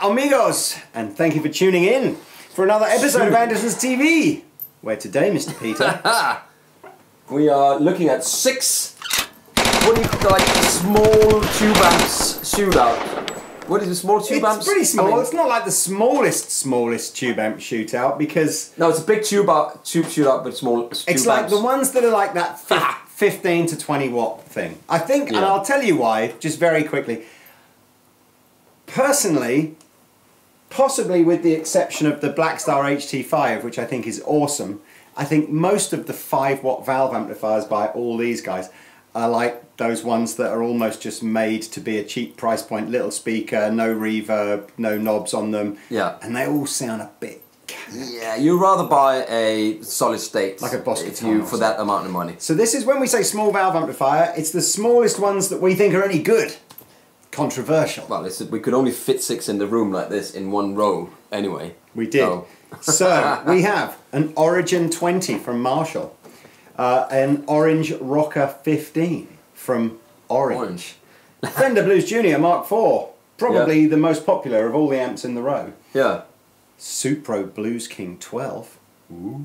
amigos, and thank you for tuning in for another episode of Andertons TV, where today, Mr. Peter, we are looking at six, what do you call like small tube amps shootout. What is a small tube amp? It's pretty small. I mean, it's not like the smallest tube amp shootout because... No, it's a big tube shootout, but small tube amps. It's like the ones that are like that 15 to 20 watt thing. I think, yeah. And I'll tell you why, just very quickly. Personally, possibly with the exception of the Blackstar HT5, which I think is awesome, I think most of the 5 watt valve amplifiers by all these guys are like those ones that are almost just made to be a cheap price point, little speaker, no reverb, no knobs on them. Yeah. And they all sound a bit... Yeah, you'd rather buy a solid state like a Boss Nextone for that amount of money. So this is, when we say small valve amplifier, it's the smallest ones that we think are any good. Controversial. Well, we could only fit 6 in the room like this in one row anyway. We did. Oh. So we have an Origin 20 from Marshall. An Orange Rocker 15 from Orange. Fender Blues Junior Mark IV, probably the most popular of all the amps in the row. Yeah. Supro Blues King 12. Ooh.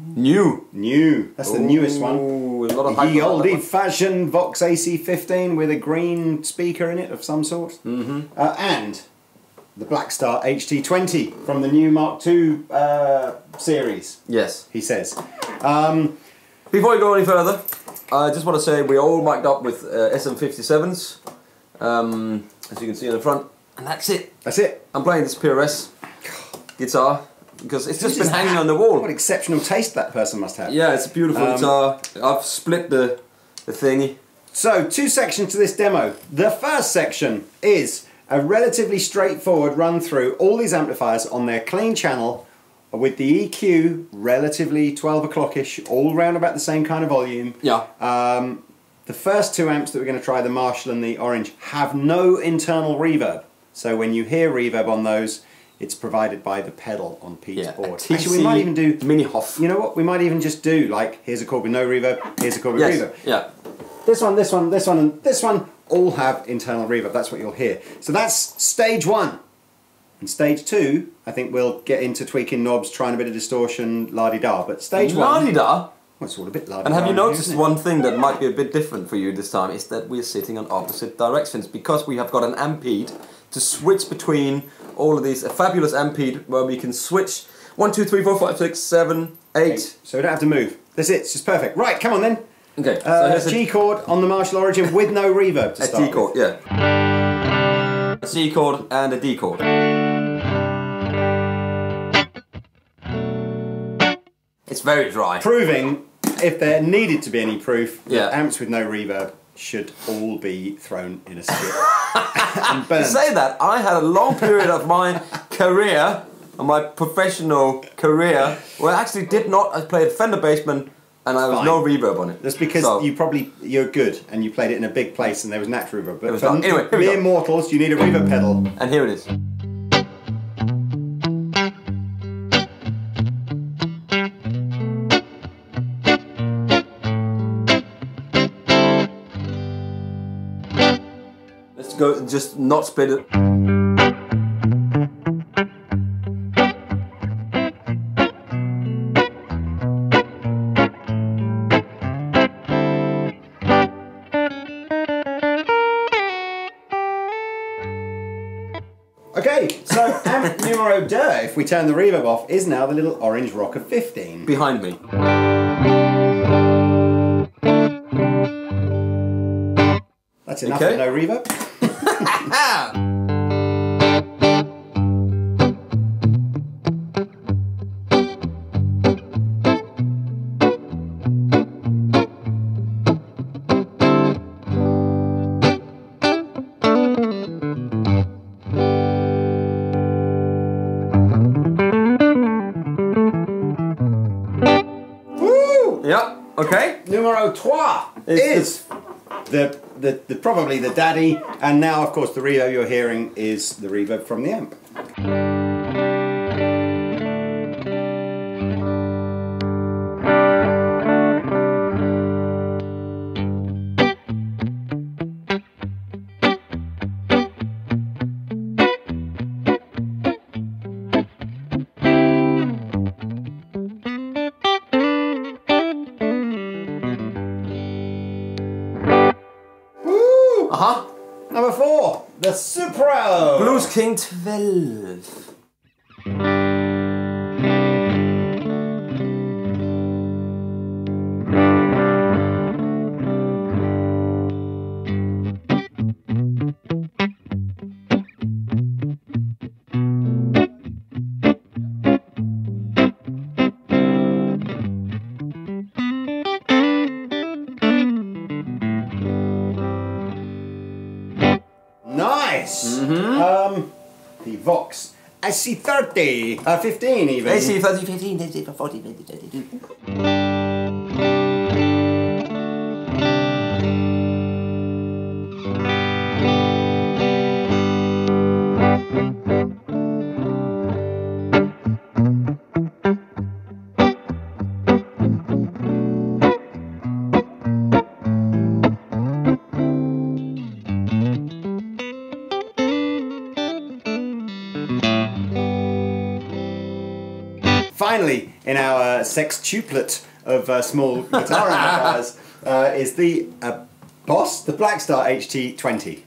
New. That's the newest one. A lot of hype. The old-fashioned Vox AC15 with a green speaker in it of some sort. Mm-hmm. And the Blackstar HT20 from the new Mark II series. Yes. He says. Before we go any further, I just want to say we're all mic'd up with SM57s, as you can see in the front, and that's it. That's it. I'm playing this PRS guitar because it's just been hanging on the wall. What exceptional taste that person must have. Yeah, it's a beautiful guitar. I've split the thingy. So, 2 sections to this demo. The first section is a relatively straightforward run through all these amplifiers on their clean channel, with the EQ relatively 12 o'clock-ish, all round about the same kind of volume. Yeah. The first 2 amps that we're going to try, the Marshall and the Orange, have no internal reverb. So when you hear reverb on those, it's provided by the pedal on Pete's board. Actually, we might even do... Mini-Hoff. You know what? We might even just do, like, here's a chord with no reverb, here's a chord with reverb. Yeah. This one, and this one all have internal reverb. That's what you'll hear. So that's stage 1. And stage 2, I think we'll get into tweaking knobs, trying a bit of distortion, la-di-da, but stage 1... La-di-da? Well, it's all a bit la-di-da. And have you noticed one thing that might be a bit different for you this time is that we're sitting on opposite directions because we have got an ampede to switch between all of these, a fabulous ampede where we can switch 1, 2, 3, 4, 5, 6, 7, 8. So we don't have to move. That's it, it's just perfect. Right, come on then. Okay. So here's a G chord on the Marshall Origin with no reverb to start with. A G chord, yeah. A C chord and a D chord. It's very dry. Proving, if there needed to be any proof, that amps with no reverb should all be thrown in a skip and burned. To say that, I had a long period of my career, my professional career, where I actually did not, I played Fender Bassman and there was no reverb on it. That's because you're good and you played it in a big place and there was natural reverb. But for anyway, mere mortals, you need a reverb pedal. And here it is. Go, just not split it. Okay, so amp numero deux, if we turn the reverb off, is now the little Orange Rocker 15. Behind me. That's enough with no reverb. Woo! Yeah, okay. Numero 3 is the probably the daddy, and now of course the reverb you're hearing is the reverb from the amp. Uh-huh. Number 4, the Supro Blues King 12. The Vox AC30, 15 even. AC30, 15, 15, 14, 15, 15. Finally, in our sextuplet of small guitar amplifiers is the Boss, the Blackstar HT20.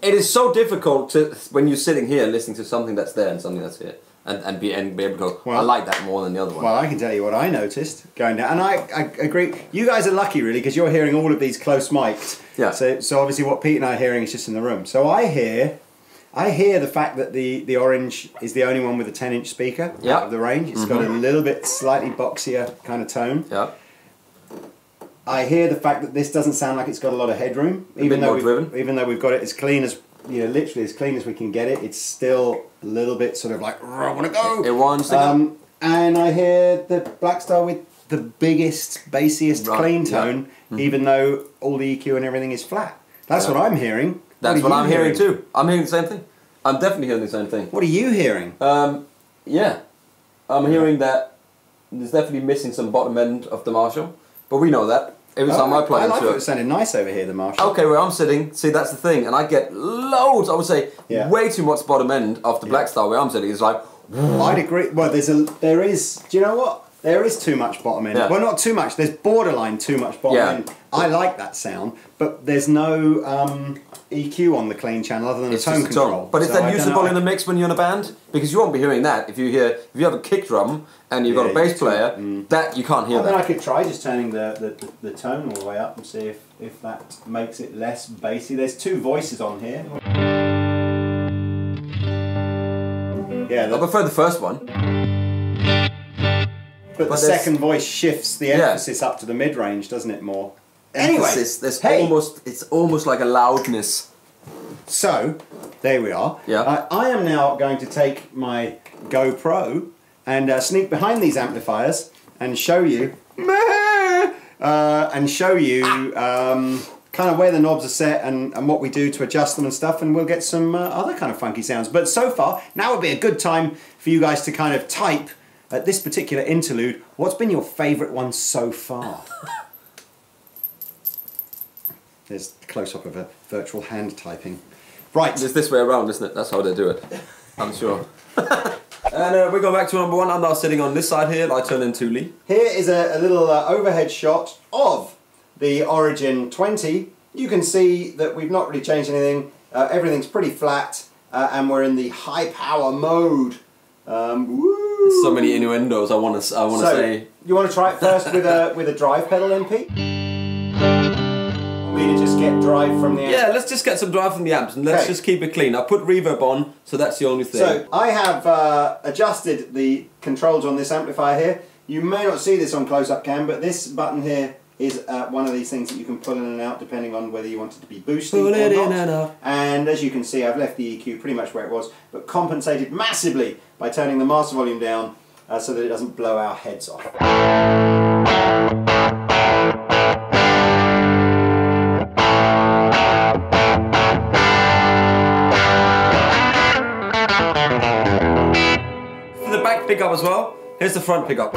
It is so difficult to, when you're sitting here listening to something that's there and something that's here, and be able to go, well, I like that more than the other one. Well, I can tell you what I noticed going down, and I agree. You guys are lucky, really, because you're hearing all of these close mic'd. Yeah. So obviously what Pete and I are hearing is just in the room. So I hear the fact that the Orange is the only one with a 10-inch speaker out of the range. It's got a little bit slightly boxier kind of tone. Yeah. I hear the fact that this doesn't sound like it's got a lot of headroom, even though we've got it as clean as, you know, literally as clean as we can get it. It's still a little bit sort of like, I want to go. It wants to go. And I hear the Blackstar with the biggest, bassiest clean tone, even though all the EQ and everything is flat. That's what I'm hearing. That's what I'm hearing too. I'm hearing the same thing. I'm definitely hearing the same thing. What are you hearing? Yeah, I'm hearing that there's definitely missing some bottom end of the Marshall, but we know that. Every time I play into it. It sounded nice over here, the Marshall. Okay, where I'm sitting, see, that's the thing, and I get loads, I would say, way too much bottom end of the Blackstar where I'm sitting. It's like... I'd agree. Well, there is, do you know what? There is too much bottom end. Yeah. Well, not too much. There's borderline too much bottom end. I like that sound, but there's no EQ on the clean channel other than the tone control. But is that usable in the mix when you're in a band? Because you won't be hearing that if you have a kick drum and you've got a bass player, that you can't hear that. Then I could try just turning the tone all the way up and see if that makes it less bassy. There's two voices on here. Yeah, I prefer the first one. But the second voice shifts the emphasis up to the mid-range, doesn't it, more? Anyway, it's almost like a loudness. So, there we are. Yeah. I am now going to take my GoPro and sneak behind these amplifiers and show you... kind of where the knobs are set and what we do to adjust them and stuff, and we'll get some other kind of funky sounds. But so far, now would be a good time for you guys to kind of type... At this particular interlude, what's been your favourite one so far? There's a close-up of a virtual hand typing. Right. It's this way around, isn't it? That's how they do it, I'm sure. And we go back to number 1. I'm now sitting on this side here. I turn into Lee. Here is a little overhead shot of the Origin 20. You can see that we've not really changed anything. Everything's pretty flat, and we're in the high-power mode. Woo! So many innuendos. I want to say. You want to try it first with a drive pedal, MP? We need to just get drive from the amps. Yeah, let's just get some drive from the amps and let's just keep it clean. I put reverb on, so that's the only thing. So I have adjusted the controls on this amplifier here. You may not see this on close-up cam, but this button here is one of these things that you can pull in and out depending on whether you want it to be boosting or not. And as you can see, I've left the EQ pretty much where it was, but compensated massively by turning the master volume down so that it doesn't blow our heads off. pickup as well. Here's the front pickup.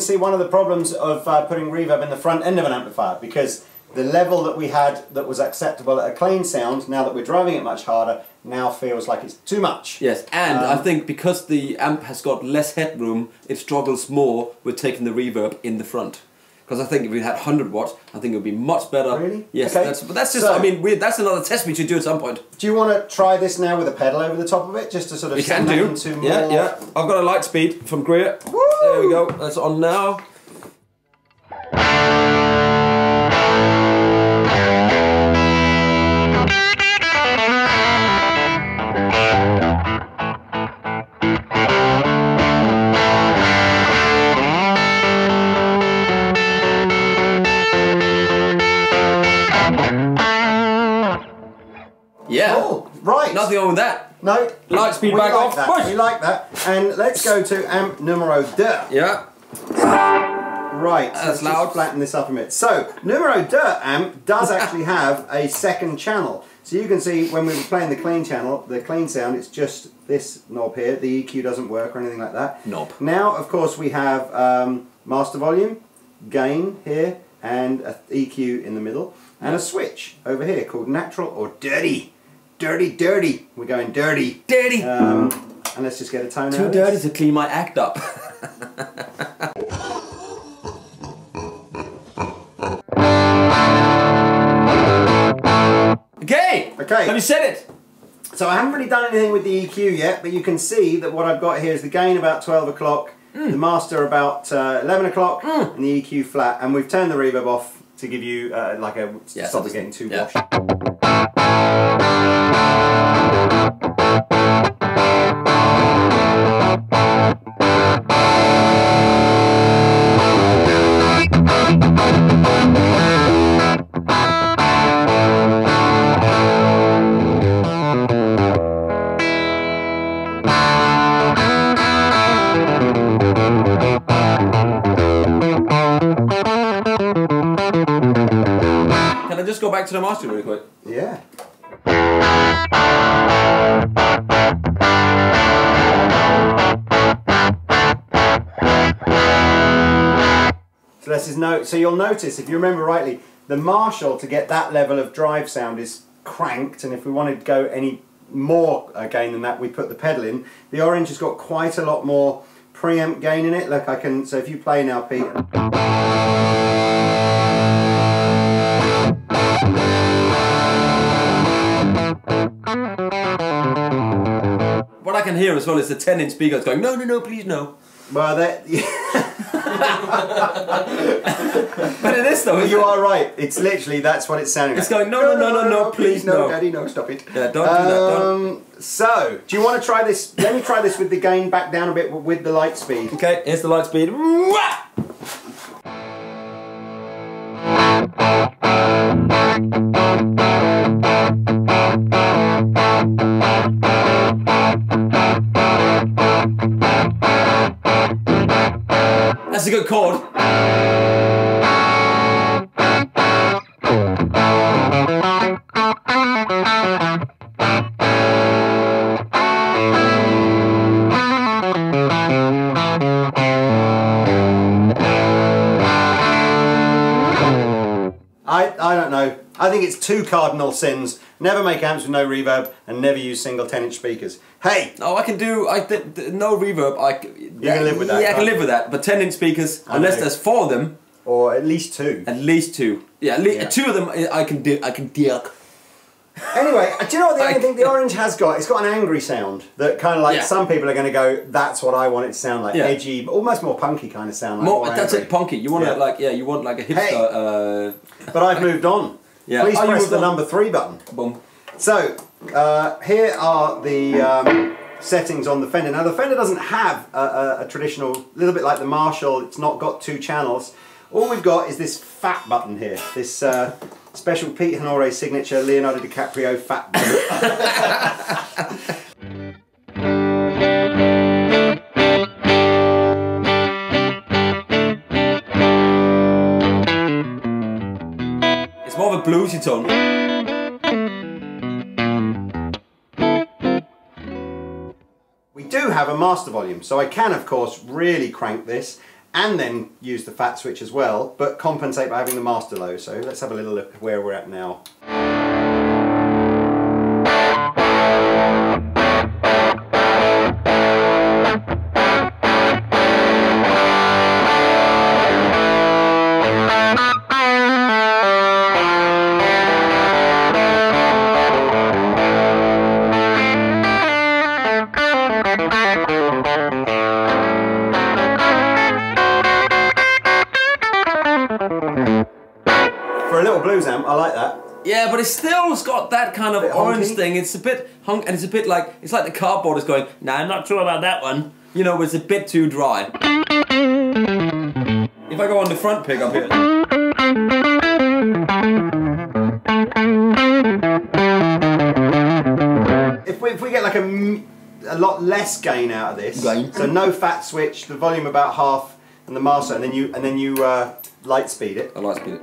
See, one of the problems of putting reverb in the front end of an amplifier, because the level that we had that was acceptable at a clean sound, now that we're driving it much harder, now feels like it's too much. Yes, and I think because the amp has got less headroom, it struggles more with taking the reverb in the front. Because I think if we had 100 watts, I think it would be much better. Really? Yes, okay. But that's just, so, I mean, that's another test we should do at some point. Do you want to try this now with a pedal over the top of it, just to sort of... We can do. Into more... Yeah. I've got a Lightspeed from Greer. Woo! There we go, that's on now. Right. Nothing wrong with that. No. Lightspeed back off. Push. We like that. And let's go to amp numero deux. Yeah. Right. That's loud. Just flatten this up a bit. So, numero deux amp does actually have a second channel. So you can see when we were playing the clean channel, the clean sound, it's just this knob here. The EQ doesn't work or anything like that. Knob. Now, of course, we have master volume, gain here, and an EQ in the middle, and a switch over here called natural or dirty. Dirty, dirty. We're going dirty. Dirty. And let's just get a tone out. Too dirty to clean my act up. Okay. Okay. Have you said it? So I haven't really done anything with the EQ yet, but you can see that what I've got here is the gain about 12 o'clock, the master about 11 o'clock, and the EQ flat. And we've turned the reverb off to give you like a stop it getting too washed. Just go back to the master really quick. Yeah. So this is so you'll notice, if you remember rightly, the Marshall to get that level of drive sound is cranked, and if we wanted to go any more gain than that, we put the pedal in. The Orange has got quite a lot more preamp gain in it. Look, I can. So if you play now, Pete. What I can hear as well is the 10-inch speakers going, no, no, no, please, no. Well, that... But it is, though, You are right. It's literally, that's what it's sounding like. It's going, no, no, no, no, no, please, no. Daddy, no, stop it. Yeah, don't do that, don't. So, do you want to try this? Let me try this with the gain back down a bit with the Lightspeed. Okay, here's the Lightspeed. That's a good chord. I don't know. I think it's two cardinal sins. Never make amps with no reverb, and never use single 10-inch speakers. Hey! Oh, I can do, no reverb, you can live with that. Yeah, I can live with that, but 10-inch speakers, unless there's four of them. Or at least two. At least two. Yeah, two of them I can deal. Anyway, do you know what the only thing the Orange has got? It's got an angry sound that kind of like some people are going to go, that's what I want it to sound like. Yeah. Edgy, almost more punky kind of sound. Like, more that's it, punky. You want like, you want like a hipster... Hey. But I've moved on. Yeah. Please press the number 3 button. Boom. So, here are the settings on the Fender. Now the Fender doesn't have a traditional, little bit like the Marshall, it's not got two channels. All we've got is this fat button here, this Special Pete Honore signature, Leonardo DiCaprio Fat Boy. It's more of a bluesy tone. Have a master volume, so I can of course really crank this and then use the fat switch as well, but compensate by having the master low. So let's have a little look at where we're at now. I like that. Yeah, but it still's got that kind of orange thing. It's a bit honk, and it's a bit like, it's like the cardboard is going, nah, I'm not sure about that one. You know, it's a bit too dry. If I go on the front pick up here. If we get like a lot less gain out of this, so no fat switch, the volume about half, and the master, and then you light speed it. I light speed it.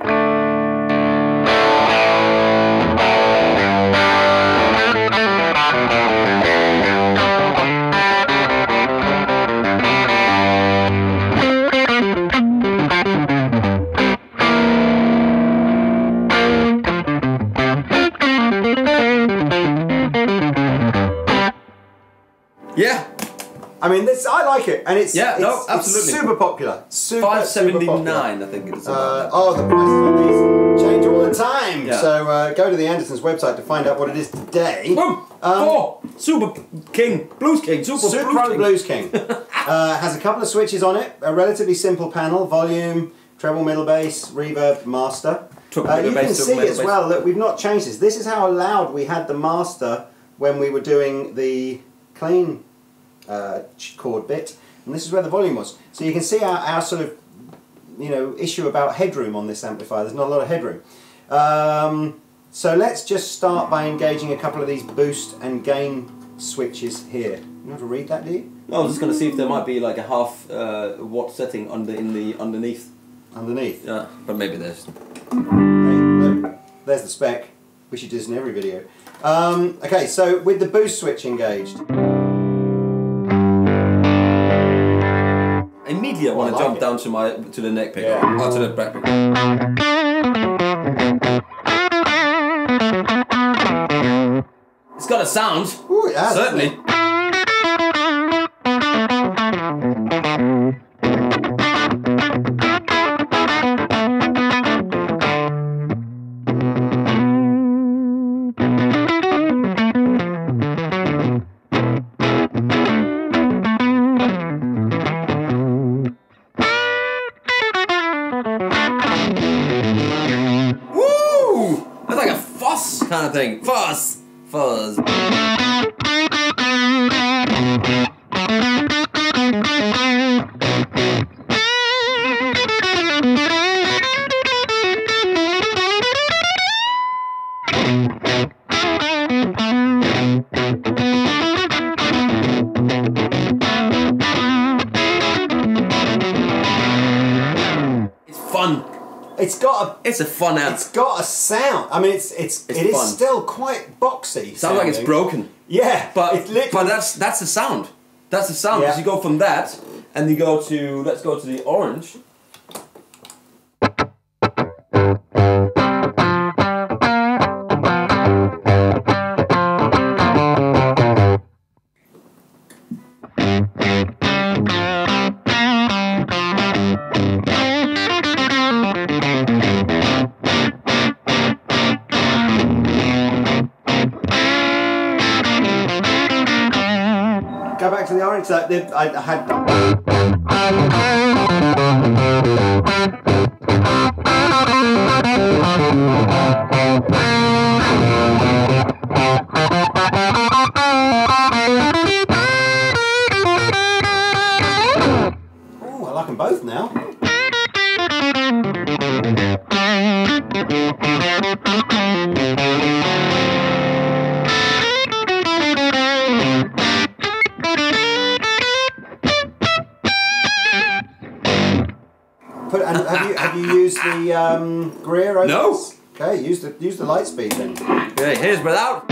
Yeah, I mean this. I like it, and it's super popular. Super, 579, I think it is. Oh, the prices on these change all the time. Yeah. So go to the Andertons website to find out what it is today. Boom. Supro Blues King. Has a couple of switches on it. A relatively simple panel: volume, treble, middle bass, reverb, master. You can see as well that we've not changed this. This is how loud we had the master when we were doing the clean chord bit, and this is where the volume was. So you can see our sort of, you know, issue about headroom on this amplifier. There's not a lot of headroom. So let's just start by engaging a couple of these boost and gain switches here. You know how to read that, do you? No, I was just going to see if there might be like a half watt setting underneath. Underneath. Yeah, but maybe there's. There's the spec. We should do this in every video. Okay, so with the boost switch engaged. Immediately, I want to jump down to the neck pick, or to the back pick. It's got a sound. Ooh, yeah, certainly. Kind of thing. Fuzz! Fuzz. It's fun. It's a fun amp. It's got a sound. I mean, it is still quite boxy. Sounds like it's broken. Yeah, but that's the sound. That's the sound. Because you go from that, and you go to, let's go to the orange. I had I like them both now. Have you used the Greer? No. Okay, use the Lightspeed then. Yeah, here's without.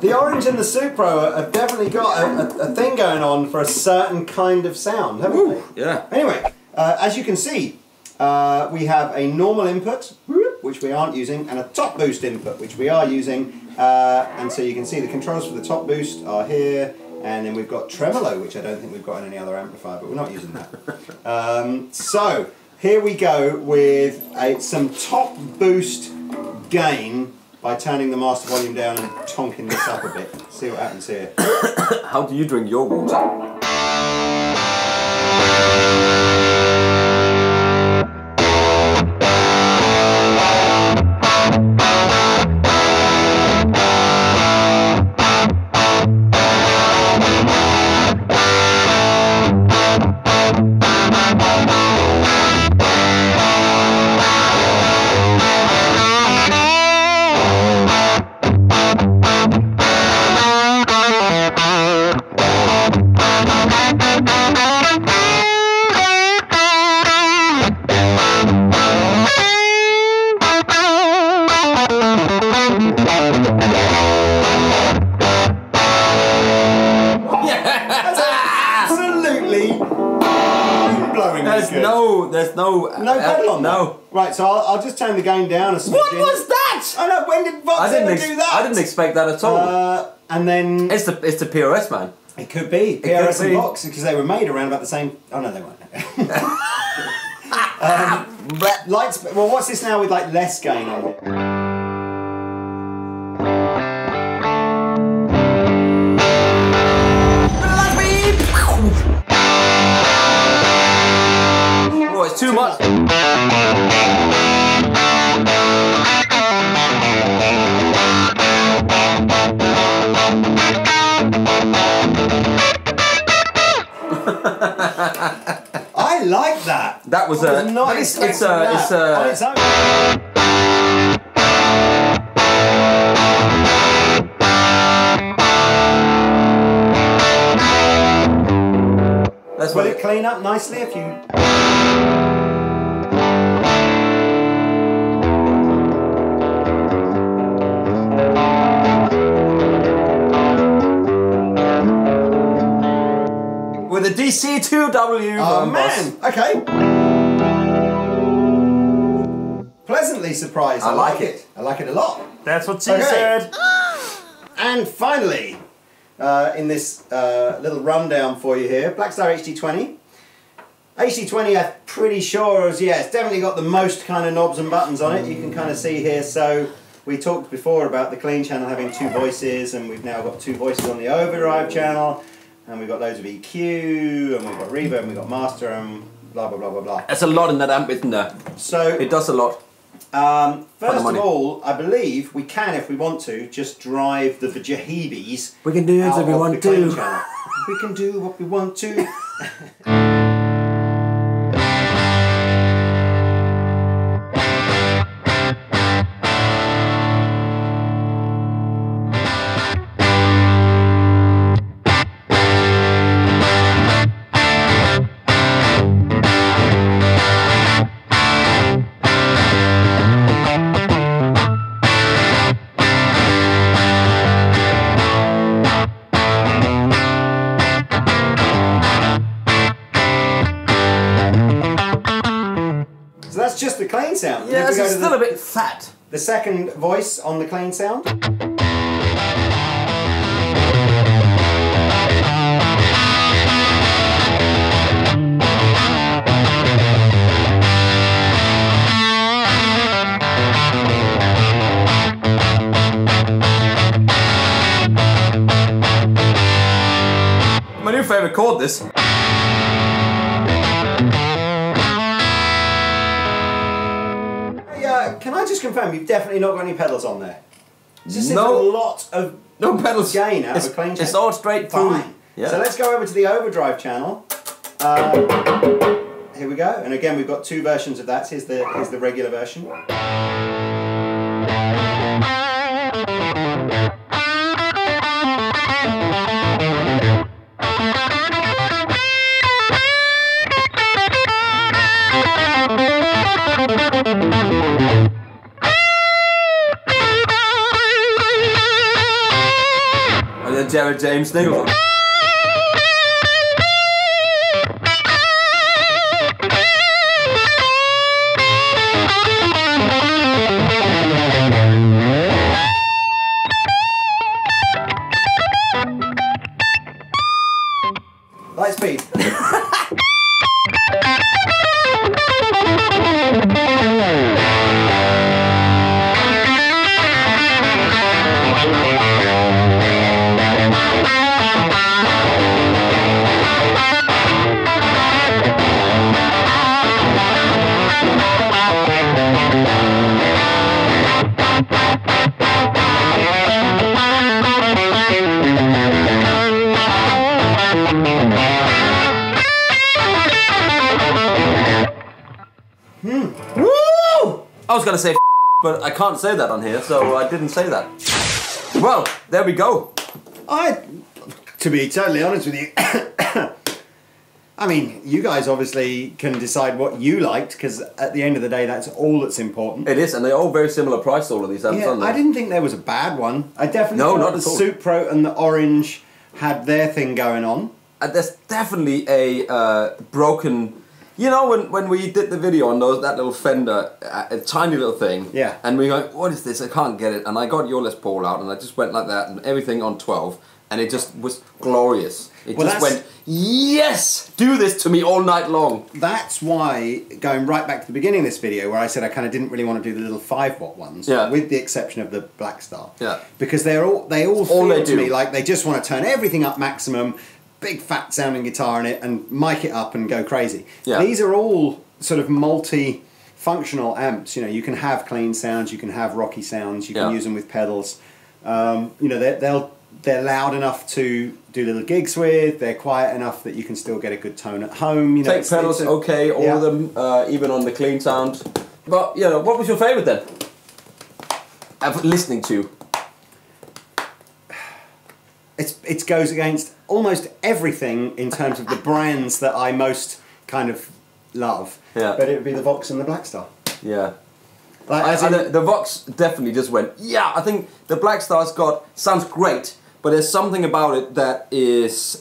The Orange and the Supro have definitely got a thing going on for a certain kind of sound, haven't they? Yeah. Anyway, as you can see, we have a normal input, which we aren't using, and a top boost input, which we are using. And so you can see the controls for the top boost are here, and then we've got tremolo, which I don't think we've got in any other amplifier, but we're not using that. So here we go with some top boost gain, by turning the master volume down and tonking this up a bit. See what happens here. How do you drink your water? No. Right, so I'll just turn the gain down a smidgen. What was that? I know. When did Vox ever do that? I didn't expect that at all. And then it's the PRS, man. It could be PRS and Vox, because they were made around about the same. Oh no, they weren't. Lights. Well, what's this now with like less gain on it? Too much. I like that. That was a nice. It's Will it clean up nicely if you... With a DC2W. Oh man, okay. Pleasantly surprised. I like it. I like it a lot. That's what she said. And finally, in this little rundown for you here, Blackstar HT20. HT20, I'm pretty sure, it's definitely got the most kind of knobs and buttons on it. You can kind of see here, so we talked before about the clean channel having two voices, and we've now got two voices on the overdrive channel, and we've got loads of EQ, and we've got reverb, and we've got master, and blah, blah, blah, blah, blah. That's a lot in that amp, isn't there? So, it does a lot. First of all, I believe we can, if we want to, just drive the Vajahibis. We can do what we want to. We can do what we want to. Just the clean sound. Yeah, it's still a bit fat. The second voice on the clean sound. When wonder if I record this. Hey, can I just confirm, you've definitely not got any pedals on there? Just no, a lot of pedals gain out of a clean check. It's all straight through. Yeah. So let's go over to the overdrive channel. Here we go, and again we've got two versions of that. Here's the regular version. And then Jared James Neal. Lightspeed. I was gonna say but I can't say that on here, so I didn't say that. Well, there we go. To be totally honest with you, I mean, you guys obviously can decide what you liked, because at the end of the day, that's all that's important. It is, and they're all very similar price, all of these, yeah, aren't they? I didn't think there was a bad one. I definitely thought the Supro and the Orange had their thing going on. And there's definitely a broken... You know, when we did the video on those, that little Fender, a tiny little thing, yeah, and we went, what is this? I can't get it. And I got your Les Paul out, and I just went like that, and everything on 12, and it just was glorious. It just went, yes, do this to me all night long. That's why, going right back to the beginning of this video, where I said I kind of didn't really want to do the little 5-watt ones, yeah, with the exception of the Blackstar, yeah, because they're all feel to me like they just want to turn everything up maximum, big fat sounding guitar in it and mic it up and go crazy. Yeah. These are all sort of multi-functional amps. You know, you can have clean sounds, you can have rocky sounds, you can use them with pedals. You know, they're loud enough to do little gigs with. They're quiet enough that you can still get a good tone at home. You know, take pedals, okay, all of them, even on the clean sound. But you know, what was your favourite then? Listening to. It goes against almost everything in terms of the brands that I most kind of love. Yeah. But it would be the Vox and the Blackstar. Yeah. Like, the Vox definitely just went, yeah, I think the Blackstar's sounds great, but there's something about it that is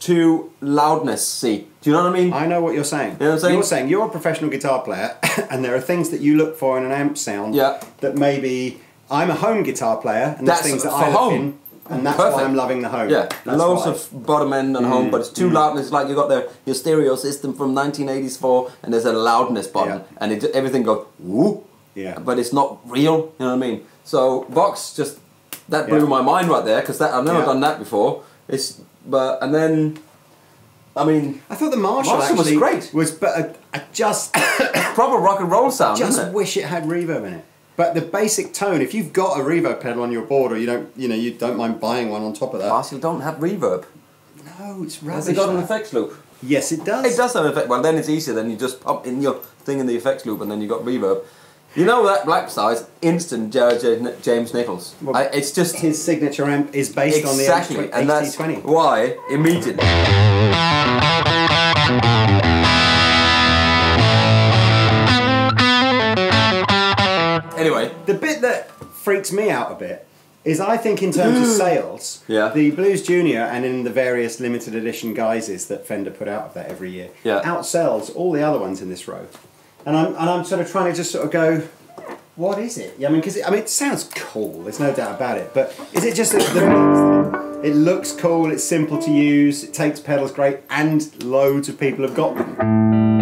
too loudness-y. Do you know what I mean? I know what you're saying. You know what I'm saying? You're saying you're a professional guitar player and there are things that you look for in an amp sound that maybe I'm a home guitar player and there's things that I look in. And that's why I'm loving the home. Yeah, loads of bottom end and home, but it's too loud. And it's like you got your stereo system from 1984, and there's a loudness button, and everything goes woo. Yeah. But it's not real. You know what I mean? So Vox just that blew my mind right there, because I've never done that before. And then I mean, I thought the Marshall was great. But proper rock and roll sound. Just wish it had reverb in it. But the basic tone, if you've got a reverb pedal on your board, or you don't mind buying one on top of that. Marshall don't have reverb. No, it's rubbish. Has it got an effects loop? Yes, it does. It does have an effect. Well, then it's easier. Then you just pop in your thing in the effects loop, and then you got reverb. You know that Blackstar is instant James Nichols. Well, it's just his signature amp is based on the HT20. That's why immediately. Anyway, the bit that freaks me out a bit is I think in terms of sales, the Blues Junior and in the various limited edition guises that Fender put out of that every year outsells all the other ones in this row. And I'm sort of trying to just sort of go, what is it? Yeah, I mean, because it sounds cool. There's no doubt about it. But is it just it looks cool? It's simple to use. It takes pedals great, and loads of people have got them.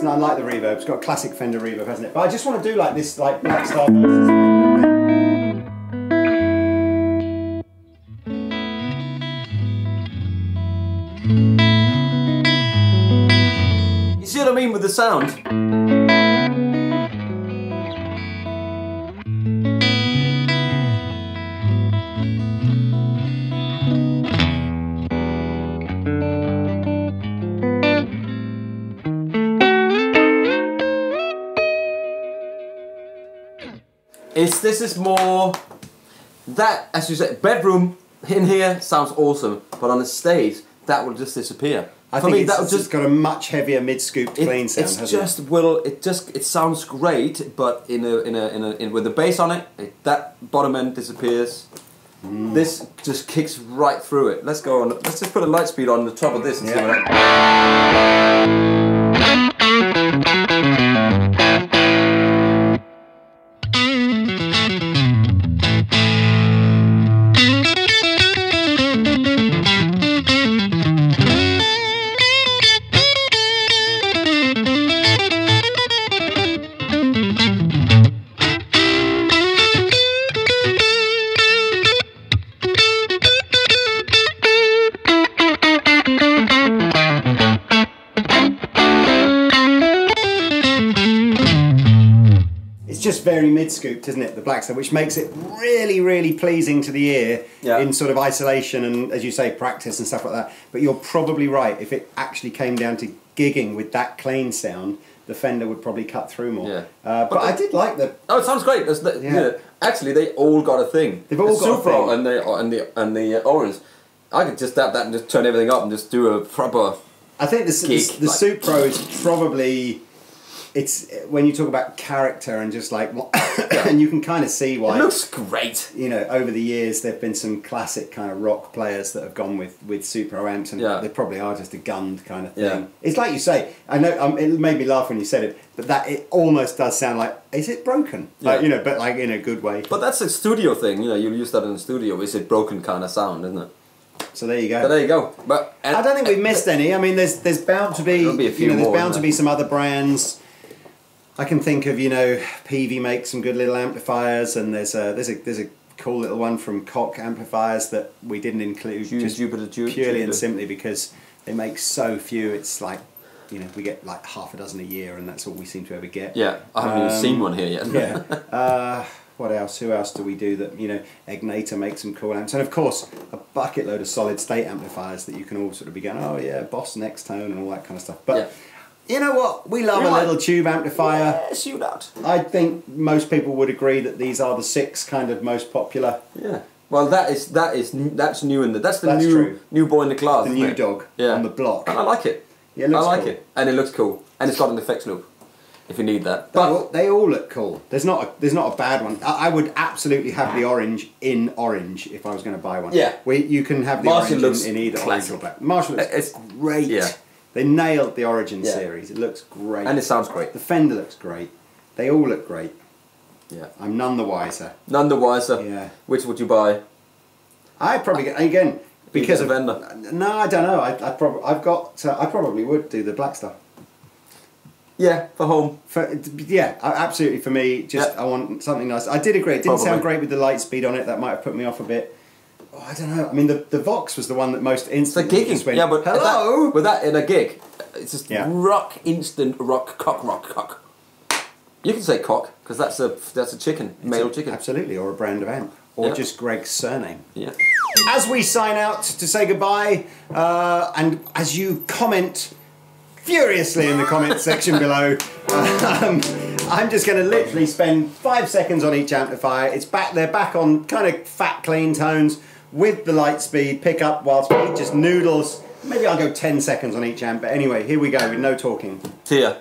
and I like the reverb. It's got a classic Fender reverb, hasn't it? But I just want to do like this, like Blackstar versus Fender. You see what I mean with the sound? This is more that, as you said, bedroom in here sounds awesome, but on the stage that will just disappear. I think it's just got a much heavier mid-scoop clean sound. It's just it sounds great, but with the bass on it, that bottom end disappears. Mm. This just kicks right through it. Let's go on. Let's just put a light speed on the top of this and see what happens. Very mid-scooped, isn't it, the Blackstar, which makes it really, really pleasing to the ear in sort of isolation and, as you say, practice and stuff like that. But you're probably right, if it actually came down to gigging with that clean sound, the Fender would probably cut through more. Yeah. But I did like the... Oh, it sounds great. Actually, they all got a thing. They've all got a thing. And the Orange. I could just dab that and just turn everything up and just do a proper... I think the Supro is probably... It's when you talk about character and just like, and you can kind of see why. It looks great. You know, over the years there've been some classic kind of rock players that have gone with Supro amps, and they probably are just a gunned kind of thing. Yeah. It's like you say. I know it made me laugh when you said it, but that it almost does sound like, is it broken? Yeah. Like, you know, but like in a good way. But that's a studio thing. You know, you use that in the studio. Is it broken kind of sound, isn't it? So there you go. But I don't think we've missed any. I mean, there's bound to be, a few more, there's bound to be some other brands. I can think of, you know, Peavey makes some good little amplifiers, and there's a cool little one from Koch amplifiers that we didn't include purely and simply because they make so few. It's like, you know, we get like half a dozen a year, and that's all we seem to ever get. Yeah, I haven't even seen one here yet. What else? Who else do we do that? You know, Egnater makes some cool amps, and of course a bucket load of solid state amplifiers that you can all sort of be going, oh yeah, Boss Nextone and all that kind of stuff. But you know what? We love a little tube amplifier. Yes, you do. I think most people would agree that these are the six kind of most popular. Yeah. Well, that's new in the that's the new boy in the class. The new dog on the block. And I like it. Yeah, it looks cool. And it looks cool. And it's got an effects loop, if you need that. But they all look cool. There's not a bad one. I would absolutely have the Orange in orange if I was going to buy one. Yeah. You can have the Marshall Orange in either orange or black. Marshall looks great. Yeah. They nailed the Origin series. It looks great. And it sounds great. The Fender looks great. They all look great. Yeah. I'm none the wiser. None the wiser. Yeah. Which would you buy? I probably again because of Fender. No, I don't know. I probably would do the Blackstar. Yeah, for home. Yeah, absolutely for me. I want something nice. I did agree. It didn't sound great with the light speed on it. That might have put me off a bit. Oh, I don't know. I mean, the Vox was the one that most instantly just went, but hello! With that in a gig, it's just rock, instant rock, cock, rock, cock. You can say cock, because that's a chicken, male chicken. Absolutely, or a brand of amp. Or just Greg's surname. Yeah. As we sign out to say goodbye, and as you comment furiously in the comment section below, I'm just going to literally spend 5 seconds on each amplifier. It's back. They're back on kind of fat, clean tones with the light speed pickup, whilst it just noodles. Maybe I'll go 10 seconds on each amp. But anyway, here we go with no talking. See ya.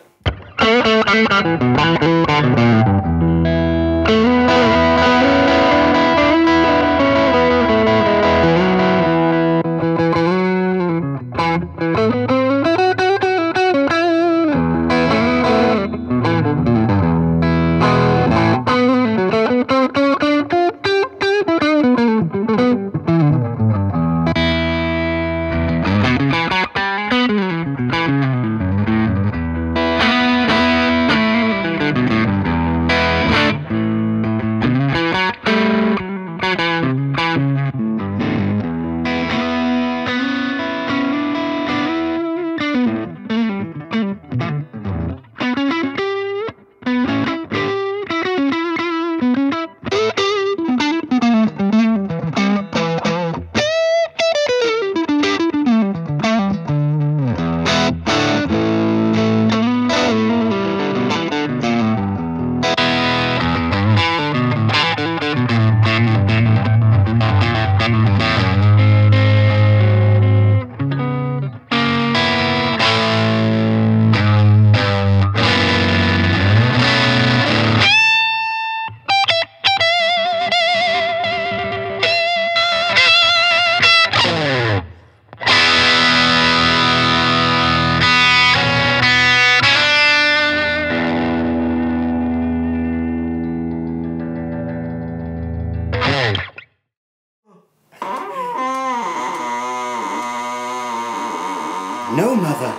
mother.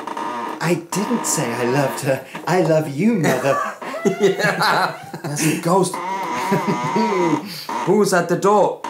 I didn't say I loved her. I love you, mother. Yeah. That's a ghost. Who's at the door?